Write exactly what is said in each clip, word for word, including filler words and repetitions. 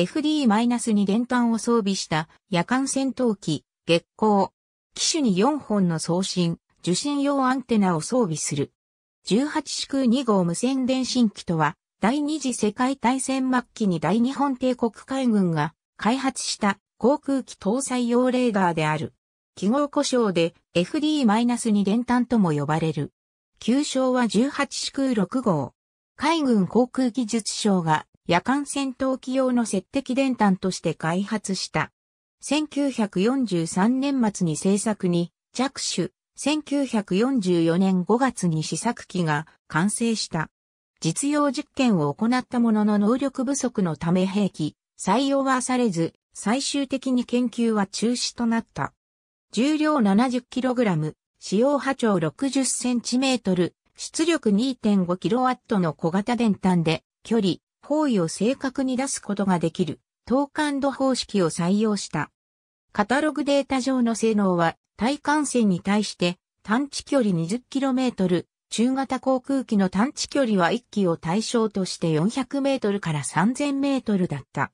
エフディーに 電探を装備した夜間戦闘機、月光。機種によんほんの送信、受信用アンテナを装備する。じゅうはちしくうにごう無線電信機とは、第二次世界大戦末期に大日本帝国海軍が開発した航空機搭載用レーダーである。記号呼称で エフディーに 電探とも呼ばれる。旧称はじゅうはちしくうろくごう。海軍航空技術省が夜間戦闘機用の接敵電探として開発した。せんきゅうひゃくよんじゅうさんねんまつに製作に着手、せんきゅうひゃくよんじゅうよねんごがつに試作機が完成した。実用実験を行ったものの能力不足のため兵器、採用はされず、最終的に研究は中止となった。重量 ななじゅっキログラム、使用波長 ろくじゅっセンチメートル、出力 にてんごキロワット の小型電探で、距離、方位を正確に出すことができる、等感度方式を採用した。カタログデータ上の性能は、対艦船に対して、探知距離 にじゅっキロメートル、中型航空機の探知距離はいっきを対象としてよんひゃくメートルからさんぜんメートルだった。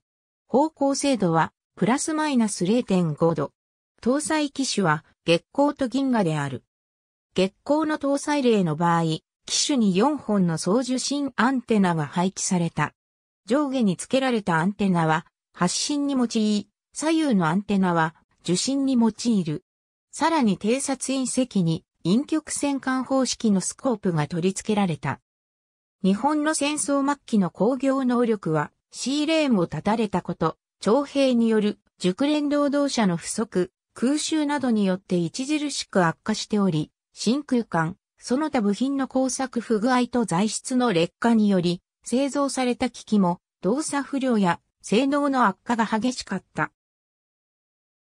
方向精度はプラスマイナス れいてんごど。搭載機種は月光と銀河である。月光の搭載例の場合、機種によんほんの送受信アンテナが配置された。上下に付けられたアンテナは発信に用い、左右のアンテナは受信に用いる。さらに偵察員席に陰極線管方式のスコープが取り付けられた。日本の戦争末期の工業能力は、シーレーンを断たれたこと、徴兵による熟練労働者の不足、空襲などによって著しく悪化しており、真空管、その他部品の工作不具合と材質の劣化により、製造された機器も動作不良や性能の悪化が激しかった。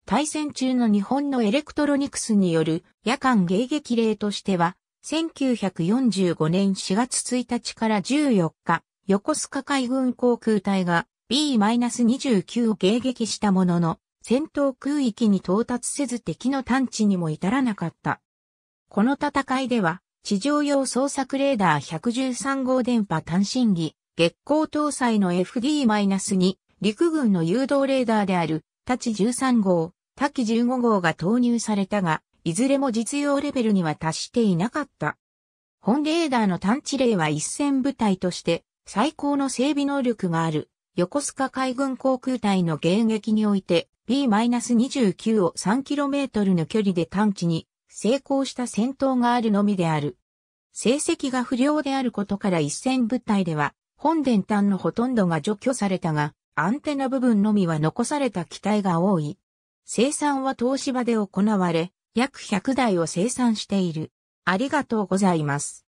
大戦中の日本のエレクトロニクスによる夜間迎撃例としては、せんきゅうひゃくよんじゅうごねんしがつついたちからじゅうよっか、横須賀海軍航空隊が ビーにじゅうきゅう を迎撃したものの、戦闘空域に到達せず敵の探知にも至らなかった。この戦いでは、地上用捜索レーダーひゃくじゅうさんごう電波探信機、月光搭載の エフディーに、陸軍の誘導レーダーである、タチじゅうさんごう、タキじゅうごごうが投入されたが、いずれも実用レベルには達していなかった。本レーダーの探知例は一線部隊として最高の整備能力がある横須賀海軍航空隊の迎撃において ビーにじゅうきゅう を さんキロメートル の距離で探知に成功した戦闘があるのみである。成績が不良であることから一線部隊では本電探のほとんどが除去されたが、アンテナ部分のみは残された機体が多い。生産は東芝で行われ、約ひゃくだいを生産している。ありがとうございます。